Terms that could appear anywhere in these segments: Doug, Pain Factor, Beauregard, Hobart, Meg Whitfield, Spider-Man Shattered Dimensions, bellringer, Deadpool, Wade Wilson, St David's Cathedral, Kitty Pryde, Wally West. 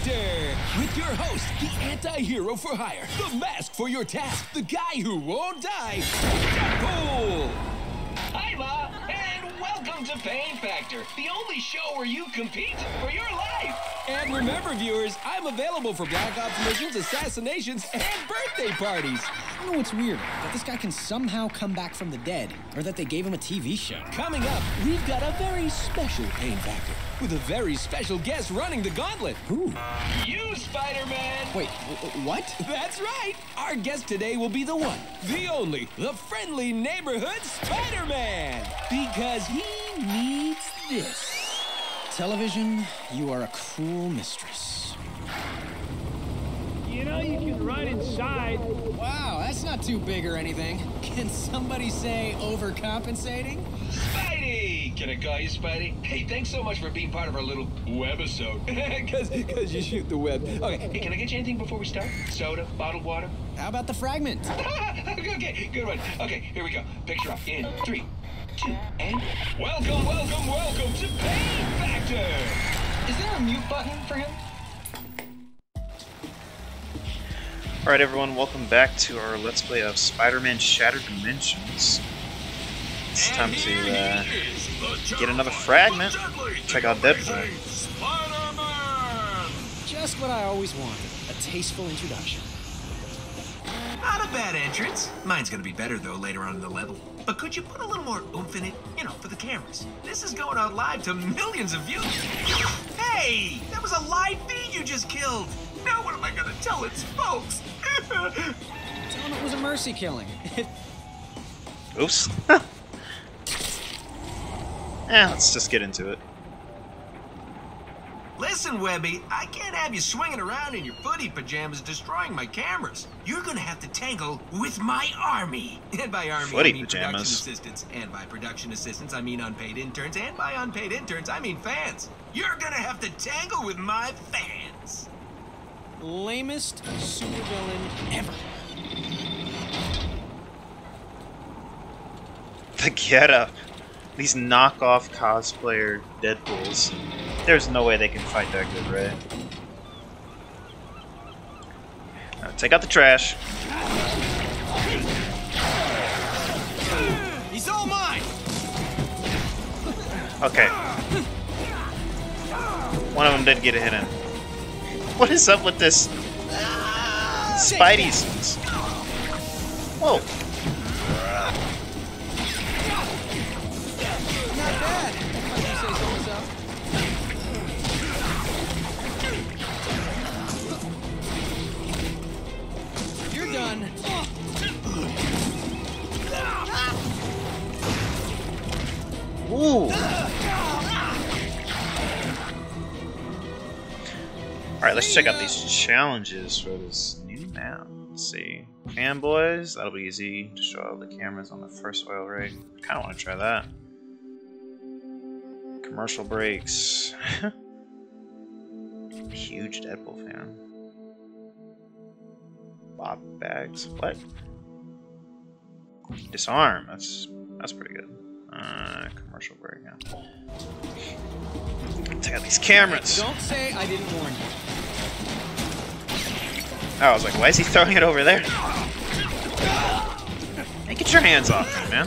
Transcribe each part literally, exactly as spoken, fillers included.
Factor, with your host, the anti-hero for hire, the mask for your task, the guy who won't die, Deadpool! Hi, Ma, and welcome to Pain Factor, the only show where you compete for your life! And remember, viewers, I'm available for Black Ops missions, assassinations, and birthday parties! I don't know what's weird, that this guy can somehow come back from the dead, or that they gave him a T V show. Coming up, we've got a very special Pain Factor, with a very special guest running the gauntlet. Who? You, Spider-Man! Wait, what? That's right! Our guest today will be the one, the only, the friendly neighborhood Spider-Man! Because he needs this. Television, you are a cruel mistress. You know, you can run inside. Wow, that's not too big or anything. Can somebody say overcompensating? Spidey! Can I call you Spidey? Hey, thanks so much for being part of our little webisode. Because because you shoot the web. Okay, hey, can I get you anything before we start? Soda, bottled water? How about the fragment? Okay, good one. Okay, here we go. Picture up in three, two, and... Welcome, welcome, welcome to Pain Factor! Is there a mute button for him? Alright everyone, welcome back to our Let's Play of Spider-Man Shattered Dimensions. It's time to uh, get another fragment, check out Deadpool. Just what I always wanted, a tasteful introduction. Not a bad entrance. Mine's gonna be better though later on in the level. But could you put a little more oomph in it, you know, for the cameras? This is going out live to millions of views. Hey, that was a live feed you just killed. Now what am I gonna tell its folks? Tell them it was a mercy killing. Oops. Eh, let's just get into it. Listen, Webby, I can't have you swinging around in your footy pajamas destroying my cameras. You're gonna have to tangle with my army. And by army, footy I mean pajamas. Production assistants. And by production assistants, I mean unpaid interns. And by unpaid interns, I mean fans. You're gonna have to tangle with my fans. Lamest supervillain ever. The getup. These knockoff cosplayer Deadpools. There's no way they can fight that good, right? Now, take out the trash. He's all mine. Okay. One of them did get a hit in. What is up with this Spidey's? Whoa! Not bad. If you say so yourself. You're done. Ooh. Alright, let's check out these challenges for this new map. Let's see. Fanboys, that'll be easy. Just show all the cameras on the first oil rig. I kinda wanna try that. Commercial breaks. Huge Deadpool fan. Bob bags. What? Disarm. That's that's pretty good. Uh, commercial break now. Take out these cameras. Don't say I didn't warn you. Oh, I was like, why is he throwing it over there? Hey, get your hands off me, man.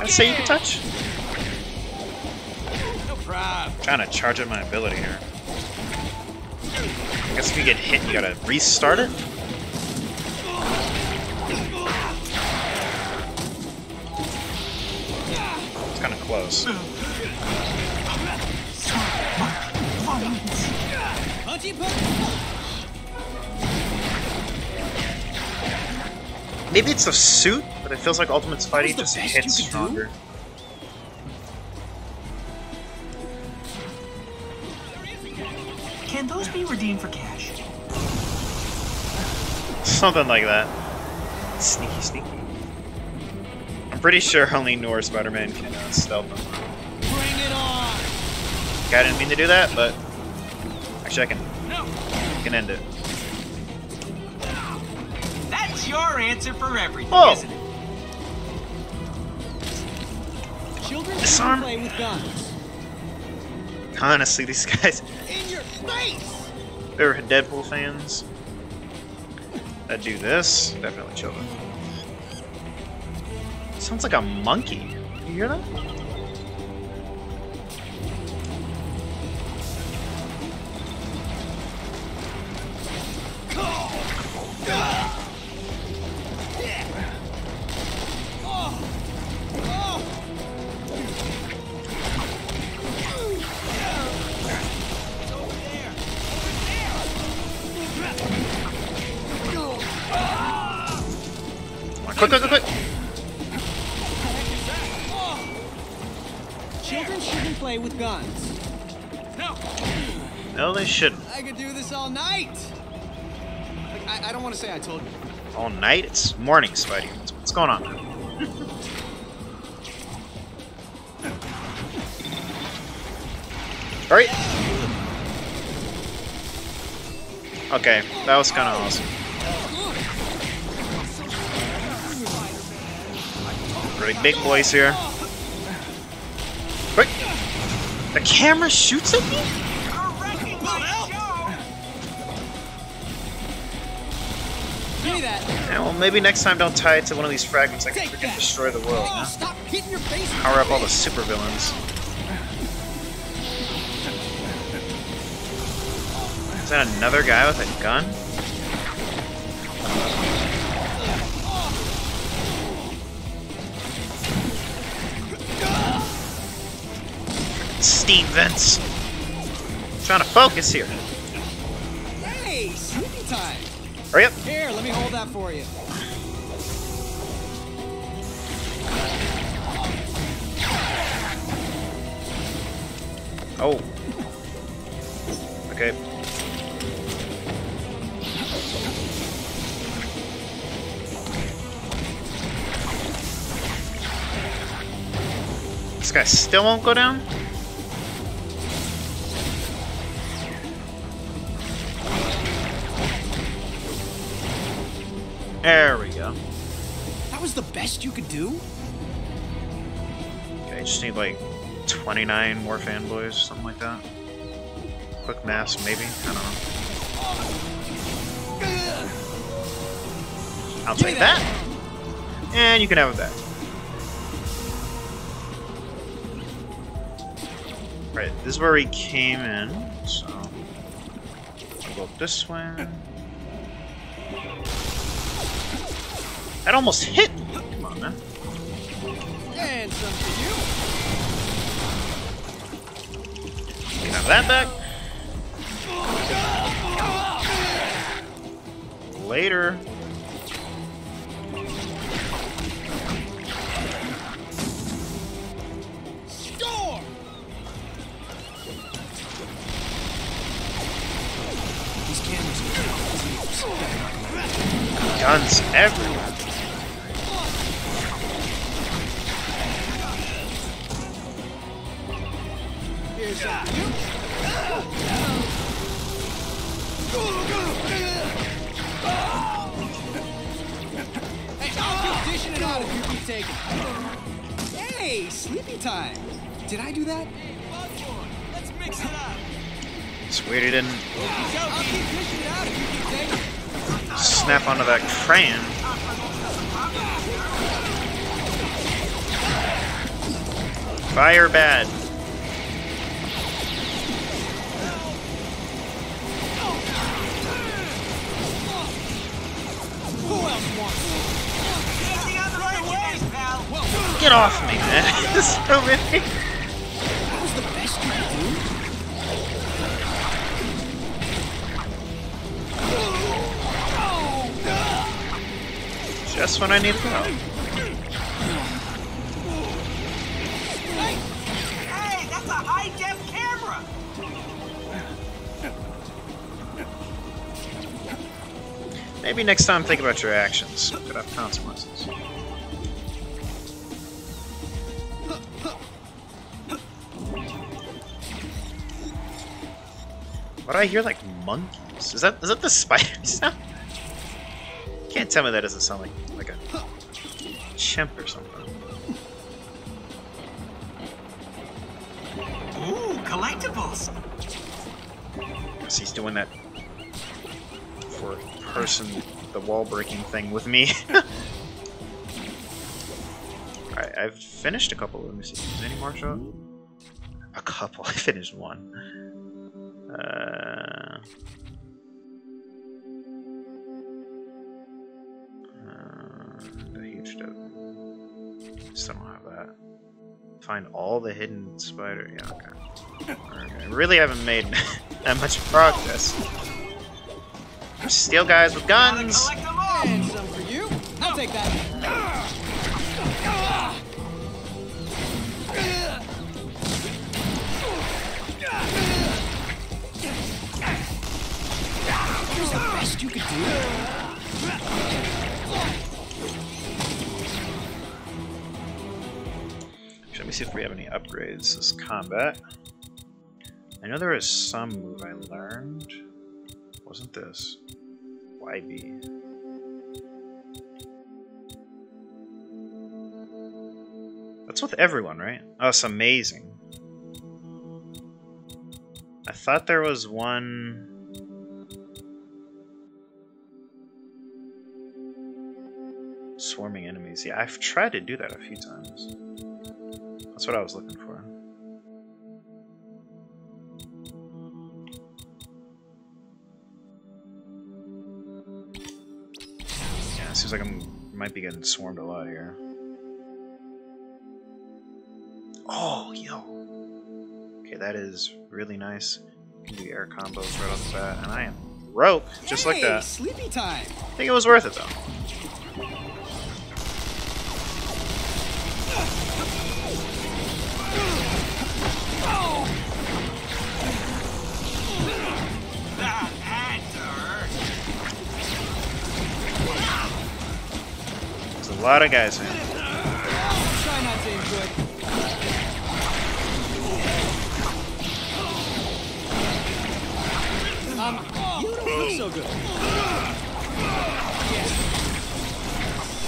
I say you can touch. No problem. I'm trying to charge up my ability here. I guess if you get hit, you gotta restart it. Kind of close. Maybe it's a suit, but it feels like Ultimate's fighting just hits stronger. Can those be redeemed for cash? Something like that. Sneaky, sneaky. Pretty sure only Noir Spider-Man can uh, stealth them. Bring it on! Okay, I didn't mean to do that, but actually I can, no. I can end it. That's your answer for everything, oh. Isn't it? Children disarm. Play with guns. Like, honestly, these guys... In your face! If they were Deadpool fans, I'd do this. Definitely children. Sounds like a monkey. You hear that? Quick, quick, quick, quick! Children shouldn't play with guns. No! No, they shouldn't. I could do this all night! Like, I, I don't want to say I told you. All night? It's morning, Spidey. What's, what's going on? Alright! Okay, that was kind of awesome. Really big boys here. Quick! The camera shoots at me? Yeah, well, maybe next time don't tie it to one of these fragments I can freaking destroy the world. Huh? Power up all the super villains. Is that another guy with a gun? Steam vents. Trying to focus here. Hey, sleepy time. Hurry up. Here, let me hold that for you. Oh. Okay. This guy still won't go down? There we go. That was the best you could do? Okay, I just need like twenty-nine more fanboys or something like that. Quick mass, maybe? I don't know. I'll take that! And you can have it back. Right, this is where we came in, so... I'll go up this way. That almost hit me. Come on, man. And some for you. You can have that back. Later. Storm. These cameras. Guns everywhere. Hey, sleepy time. Did I do that? Let's mix it up. It's weird he didn't snap onto that crane. Fire bad. Get off me, man. This is so many. That was the best you could do. Just when I need help. Hey, hey, that's a high-def camera. Maybe next time think about your actions. Could have consequences. Why do I hear like monkeys? Is that is that the spider sound? Can't tell me that doesn't sound like like a chimp or something. Ooh, collectibles. Because he's doing that for person, the wall breaking thing with me. Alright, I've finished a couple. Let me see. Is there any more shot? A couple. I finished one. Uh. I don't have that. Find all the hidden spider. Yeah, okay. Okay. I really haven't made that much progress. Steal guys with guns. And some for you. I'll take that. Here's the best you could do. Let me see if we have any upgrades this combat. I know there is some move I learned. Wasn't this? Y B. That's with everyone, right? Oh, it's amazing. I thought there was one... Swarming enemies. Yeah, I've tried to do that a few times. That's what I was looking for. Yeah, it seems like I might be getting swarmed a lot here. Oh, yo! Okay, that is really nice. You can do air combos right off the bat, and I am broke, just hey, like that. Sleepy time. I think it was worth it, though. There's a lot of guys, man. Try not to enjoy it. Um, you don't look so good. Yes.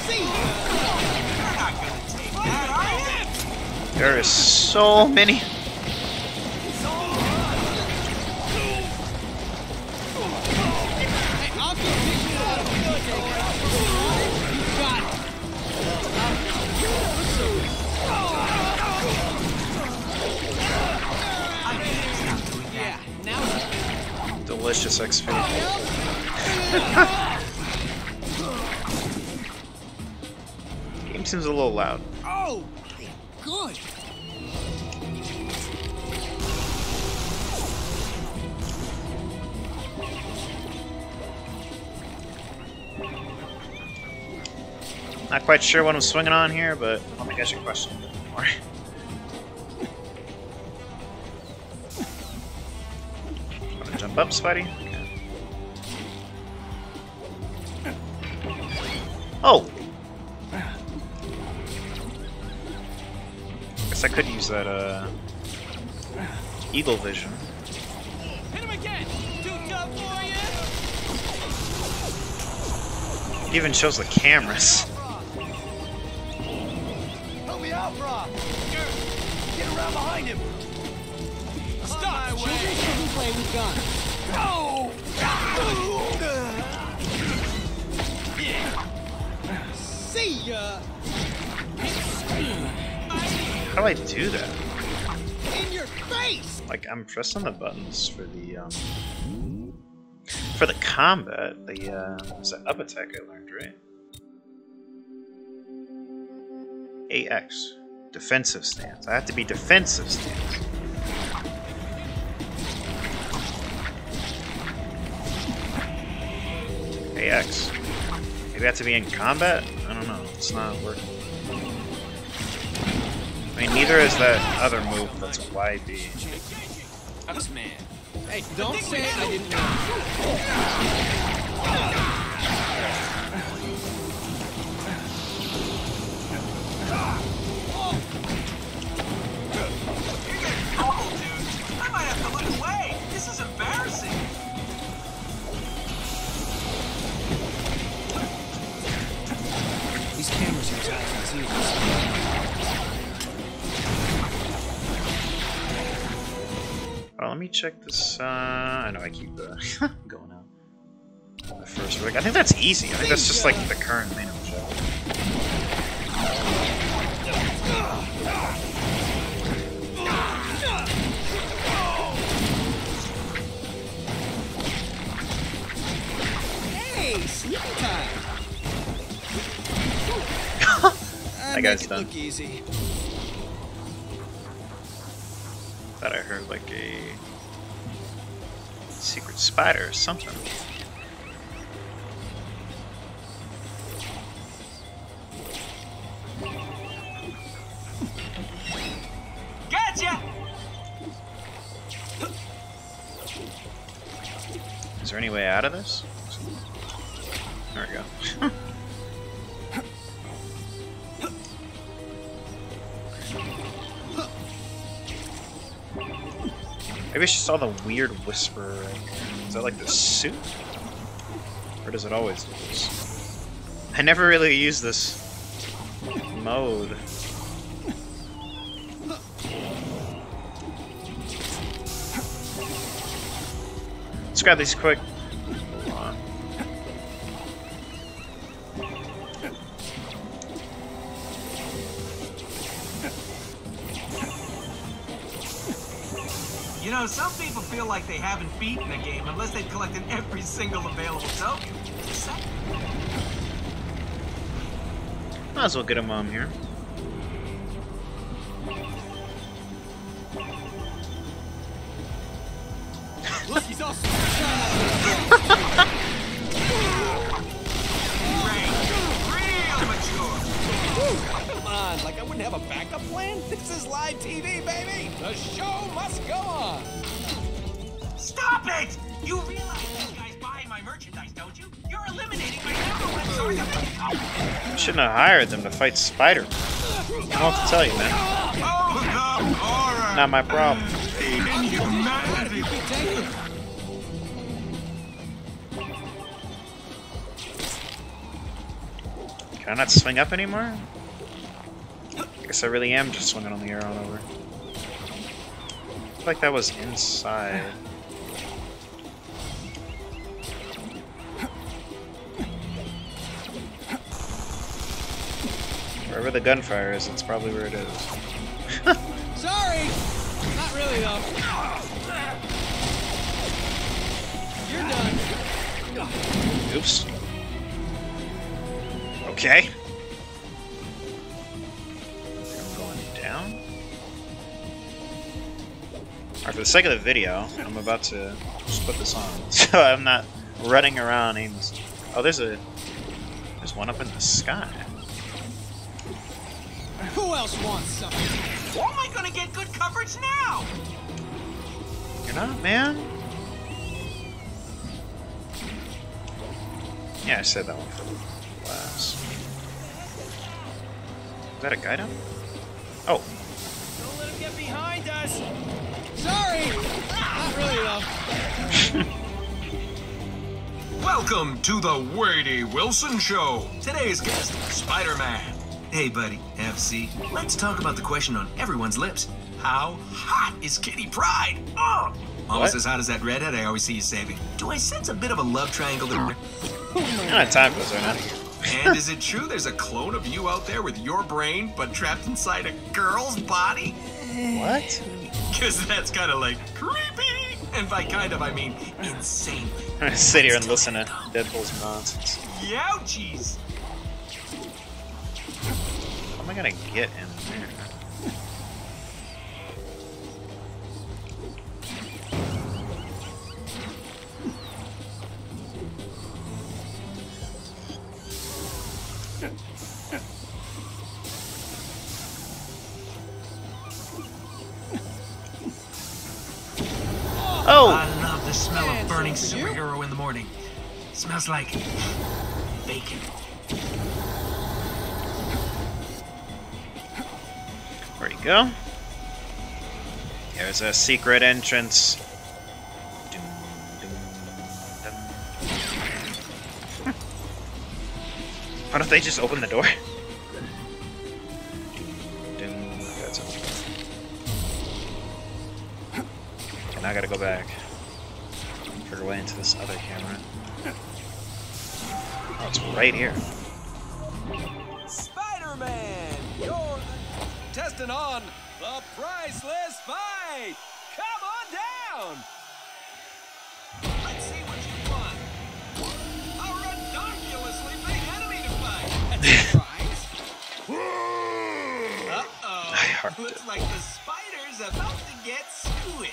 See? You're not gonna take that, are you? There is so many. Delicious X P. Game seems a little loud. Oh, good. Not quite sure what I'm swinging on here, but I don't think I should question it anymore. Jump up, Spidey. Okay. Oh! Guess I could use that, uh... Eagle Vision. Hit him again! It even shows the cameras. Help me out, Brock! Get around behind him! Stop! Children shouldn't play with guns. Oh! Yeah. See ya! How do I do that? In your face! Like, I'm pressing the buttons for the, um... for the combat, the, uh... it's an up attack I learned, right? A X. Defensive stance. I have to be defensive stance. A X. Maybe I have to be in combat? I don't know. It's not working. I mean, neither is that other move that's Y B. Man. Hey, don't say I didn't know. I might have to look away. This is embarrassing. Well, let me check this. Uh, I know I keep uh, going out the first rig. I think that's easy. I think that's just like the current main objective. That guy's done. Easy. Thought I heard like a secret spider or something. Gotcha! Is there any way out of this? There we go. Maybe I just saw the weird whisper. Is that like the suit? Or does it always do this? I never really use this mode. Let's grab these quick. Hold on. You know, some people feel like they haven't beaten a game unless they've collected every single available token. So... might as well get a mom here. Look, he's all like I wouldn't have a backup plan? This is live T V, baby! The show must go on! Stop it! You realize this guy's buying my merchandise, don't you? You're eliminating my number one source of income! Shouldn't have hired them to fight Spider-Man. I don't have to tell you, man. Oh, no. Not my problem. Inhumanity! Can I not swing up anymore? I guess I really am just swinging on the air on over. I feel like that was inside. Wherever the gunfire is, that's probably where it is. Sorry! Not really, though. You're done. Oops. Okay. Alright, for the sake of the video, I'm about to just put this on, so I'm not running around aimlessly. Oh, there's a... there's one up in the sky. Who else wants something? Why am I gonna get good coverage now? You're not, man? Yeah, I said that one for last. Is that a guy down? Oh. Don't let him get behind us! Sorry! Not really, though. Welcome to the Wade Wilson Show. Today's guest, Spider-Man. Hey, buddy, F C. Let's talk about the question on everyone's lips. How hot is Kitty Pryde? Oh! Almost as hot as that redhead I always see you saving. Do I sense a bit of a love triangle to... I don't have time for this right now. And is it true there's a clone of you out there with your brain, but trapped inside a girl's body? What? Because that's kind of like creepy. And by kind of, I mean insane. I'm gonna sit here and listen to Deadpool's nonsense. Youchies! How am I gonna get in there? Oh! I love the smell of burning superhero in the morning. Smells like bacon. There you go. There's a secret entrance. Dun, dun, dun. Why don't they just open the door? Dun, dun. That's okay. And I gotta go back. Trigger way into this other camera. Oh, it's right here. Spider-Man! You're contestant on the Priceless Fight! Come on down! Let's see what you want. A redonkulously big enemy to fight. A surprise. Uh-oh. I heart it. Looks like the spider's about to get squish.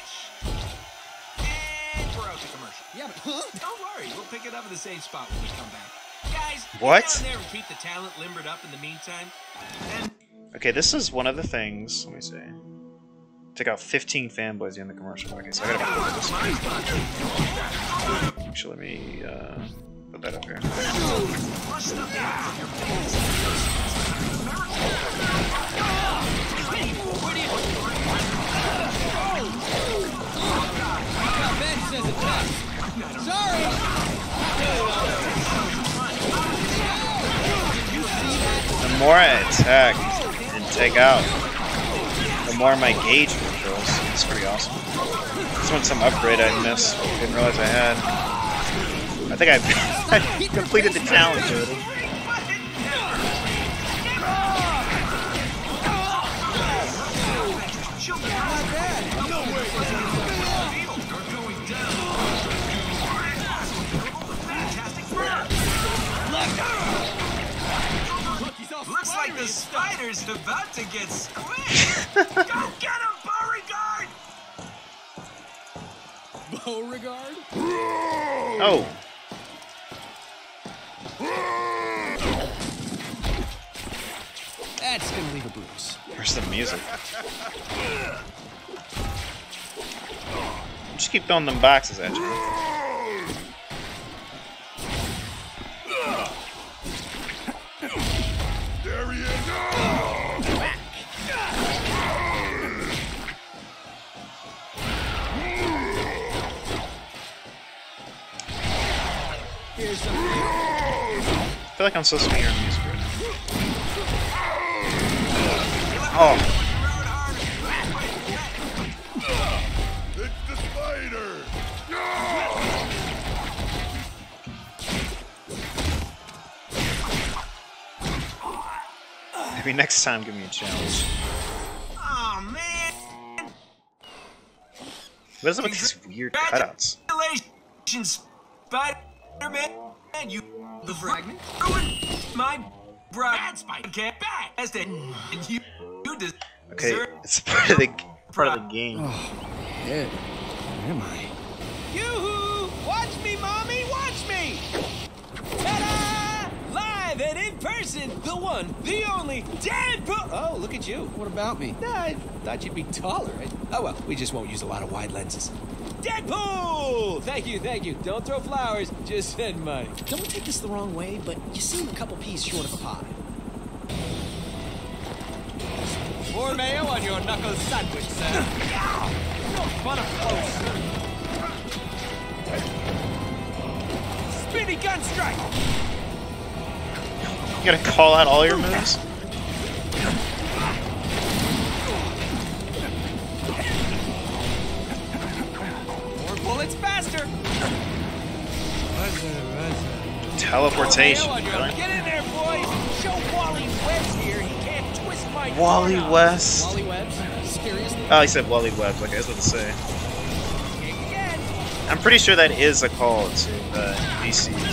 And we're out to commercial. Yeah, but don't worry. We'll pick it up in the same spot when we come back. Guys, what? Get down there and keep the talent limbered up in the meantime. And okay, this is one of the things. Let me see. Take out fifteen fanboys in the commercial. Okay, so I gotta put this one. Actually, let me uh, put that up here. The more I attack and take out, the more my gauge controls. It's pretty awesome. This one's some upgrade I missed. Didn't realize I had. I think I completed the challenge already. Looks like the spider's about to get squished! Go get him, Beauregard! Beauregard? Oh. That's gonna leave a bruise. Where's the music? Just keep throwing them boxes at you. I feel like I'm supposed to be hearing music right now. Oh. It's the spider! No! Maybe next time give me a challenge. Oh man! What is it with these weird cutouts? Congratulations, Spider-Man! And you the fragment ruined my bride spider cat back as the and you you deserve. Okay, it's part of the part of the game. Oh, yeah. Where am I? Yoo-hoo! Watch me, mommy, watch me! Ta-da! Live and in person, the one, the only Deadpool. Oh, look at you. What about me? Nah, I thought you'd be taller. I, oh well, we just won't use a lot of wide lenses. Deadpool! Thank you, thank you. Don't throw flowers, just send money. Don't take this the wrong way, but you seem a couple peas short of a pie. More mayo on your knuckle sandwich, sir. No fun of close. Speedy gun strike! You gotta call out all your moves? It's faster. Teleportation. Really? Get in there, boys. Show Wally West here. He can't twist my Wally West. Wally West? Seriously? Oh, he said Wally West. Okay, that's what to say. I'm pretty sure that is a call to uh, D C's uh,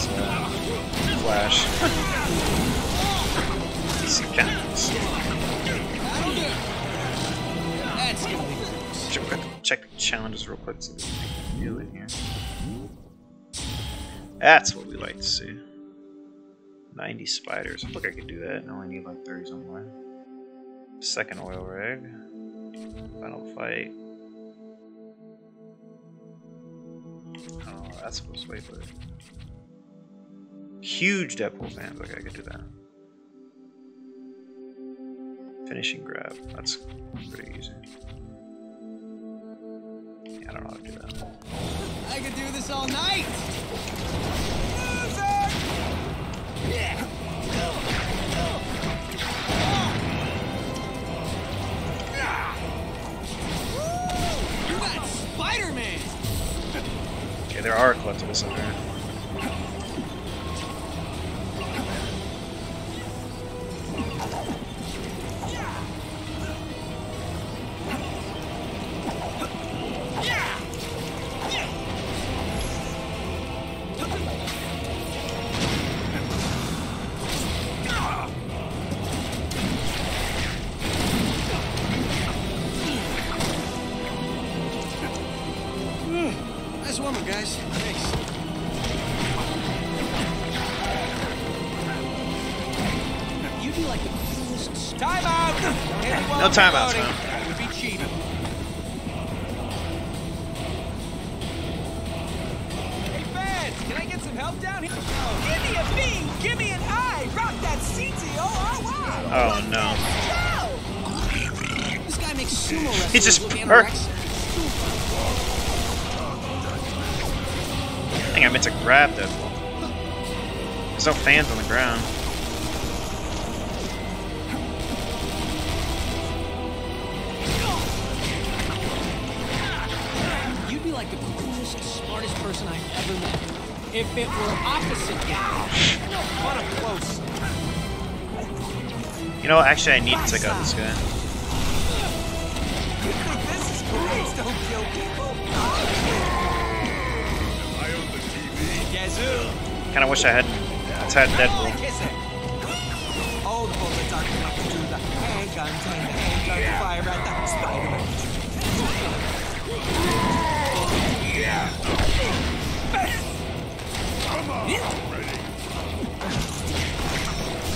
Flash. D C counts. That's good. Check the challenges real quick. See new in here. That's what we like to see. ninety spiders. I think I could do that. I only need like thirty somewhere. Second oil rig. Final fight. Oh, that's supposed to wait for it. Huge Deadpool fans. Okay, I could do that. Finishing grab. That's pretty easy. I don't know how to do that. I could do this all night. Loser! Yeah. Woo! You got Spider-Man. Okay, there are collectibles in there. Timeouts, man. That would be cheating. Hey, fans, can I get some help down here? Oh, give me a B, give me an I. Rock that C T O R Y. Oh, oh no. This guy makes sumo wrestling. He just perked. I think I meant to grab that one. There's no fans on the ground. If it were opposite, what a close. You know, actually, I need to take out this guy. You think this is parades don't kill people? I own the T V. Kind of wish I had had Deadpool. Old bullets are connected to the handguns and the handguns fire at the Spider-Man. Yeah.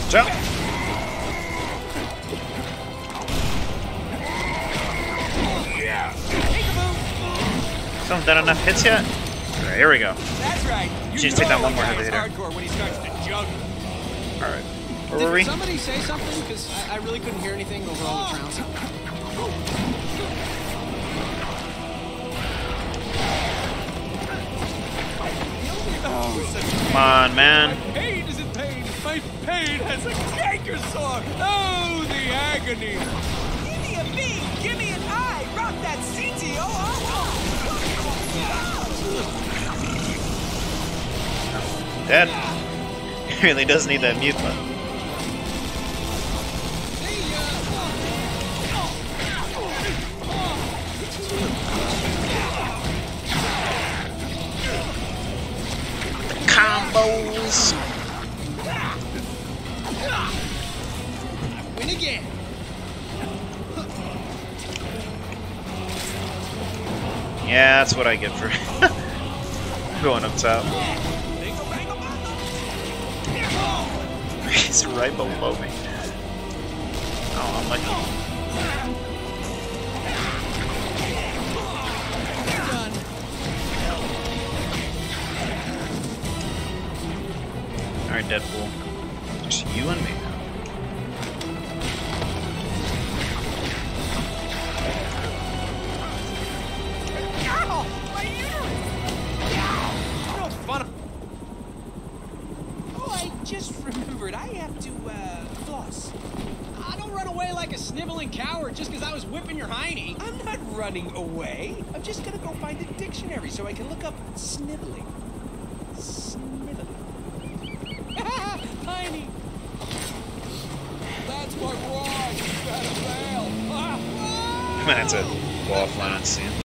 Jump! Yeah. Still not enough hits yet? Alright, here we go. That's right. You just take that one more heavy hitter. Alright. Where Did were we? Somebody say something? Because I, I really couldn't hear anything over all the rounds. Oh, come on, man. My pain is in pain. My pain has a canker sore. Oh, the agony. Give me a B. Give me an I. Rock that C T O R Y. That really does need that mute button. Combos. Win again. Yeah, that's what I get for going up top. He's right below me. Oh, I'm lucky. Alright, Deadpool. Just you and me now. Ow! My uterus! Oh, I just remembered. I have to, uh, floss. I don't run away like a sniveling coward just because I was whipping your hiney. I'm not running away. I'm just gonna go find a dictionary so I can look up sniveling. That's a wall flying on scene.